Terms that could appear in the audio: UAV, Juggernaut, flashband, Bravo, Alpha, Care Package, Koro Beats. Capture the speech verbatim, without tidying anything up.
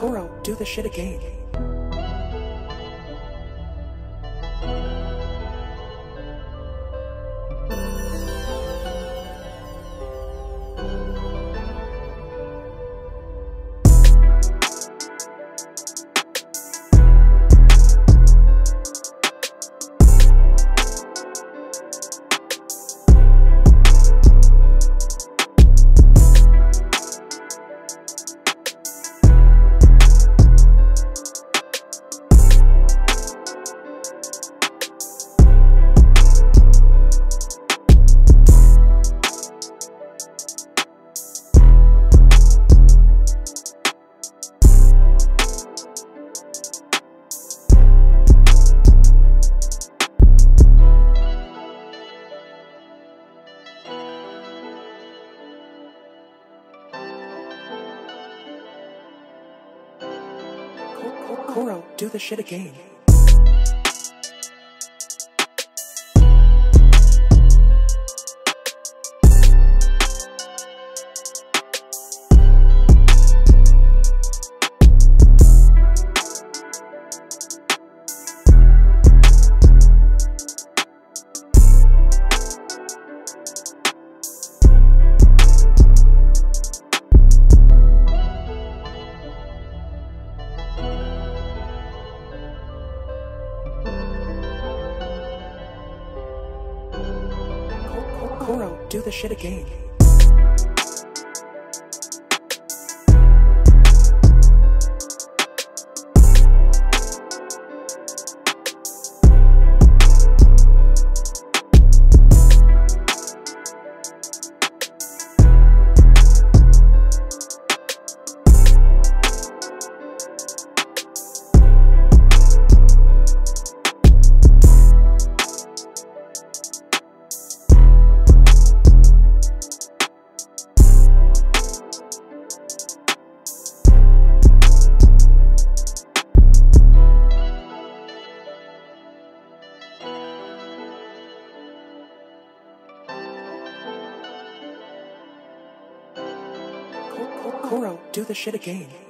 Koro, do this shit again. Koro, do the shit again. Koro, do the shit again. Koro, do the shit again.